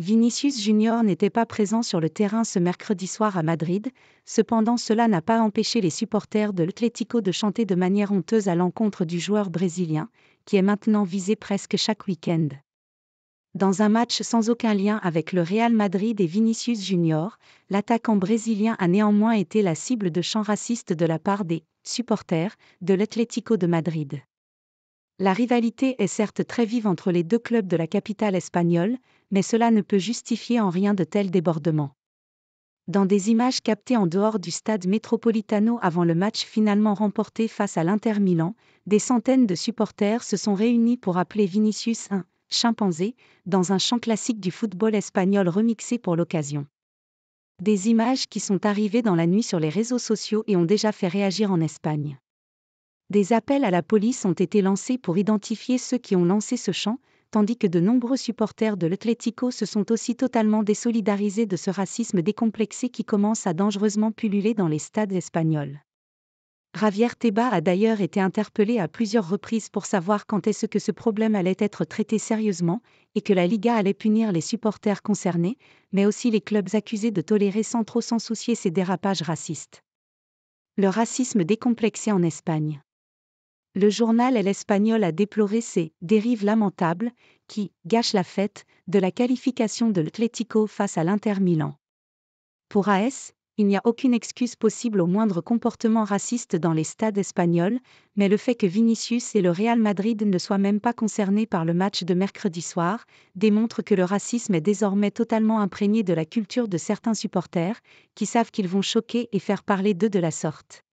Vinicius Junior n'était pas présent sur le terrain ce mercredi soir à Madrid, cependant cela n'a pas empêché les supporters de l'Atlético de chanter de manière honteuse à l'encontre du joueur brésilien, qui est maintenant visé presque chaque week-end. Dans un match sans aucun lien avec le Real Madrid et Vinicius Junior, l'attaquant brésilien a néanmoins été la cible de chants racistes de la part des « supporters » de l'Atlético de Madrid. La rivalité est certes très vive entre les deux clubs de la capitale espagnole, mais cela ne peut justifier en rien de tels débordements. Dans des images captées en dehors du stade Métropolitano avant le match finalement remporté face à l'Inter Milan, des centaines de supporters se sont réunis pour appeler Vinicius un « chimpanzé » dans un chant classique du football espagnol remixé pour l'occasion. Des images qui sont arrivées dans la nuit sur les réseaux sociaux et ont déjà fait réagir en Espagne. Des appels à la police ont été lancés pour identifier ceux qui ont lancé ce chant, tandis que de nombreux supporters de l'Atlético se sont aussi totalement désolidarisés de ce racisme décomplexé qui commence à dangereusement pulluler dans les stades espagnols. Javier Tebas a d'ailleurs été interpellé à plusieurs reprises pour savoir quand est-ce que ce problème allait être traité sérieusement et que la Liga allait punir les supporters concernés, mais aussi les clubs accusés de tolérer sans trop s'en soucier ces dérapages racistes. Le racisme décomplexé en Espagne. Le journal El Espagnol a déploré ces « dérives lamentables » qui « gâchent la fête » de la qualification de l'Atlético face à l'Inter Milan. Pour AS, il n'y a aucune excuse possible au moindre comportement raciste dans les stades espagnols, mais le fait que Vinicius et le Real Madrid ne soient même pas concernés par le match de mercredi soir démontre que le racisme est désormais totalement imprégné de la culture de certains supporters, qui savent qu'ils vont choquer et faire parler d'eux de la sorte.